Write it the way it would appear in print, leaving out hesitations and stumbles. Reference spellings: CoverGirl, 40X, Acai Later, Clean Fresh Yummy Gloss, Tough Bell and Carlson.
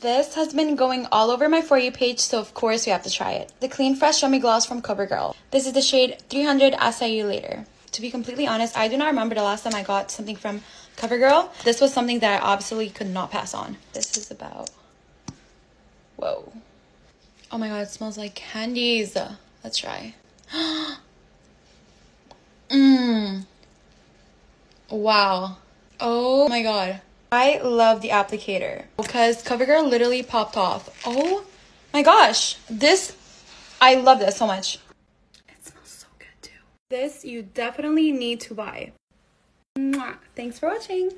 This has been going all over my For You page, so of course we have to try it. The Clean Fresh Yummy Gloss from CoverGirl. This is the shade 300 Acai Later. To be completely honest, I do not remember the last time I got something from CoverGirl. This was something that I absolutely could not pass on. This is about... Whoa. Oh my god, it smells like candies. Let's try. Wow. Oh my god. I love the applicator because CoverGirl literally popped off. Oh my gosh. This, I love this so much. It smells so good too. This you definitely need to buy. Mwah. Thanks for watching.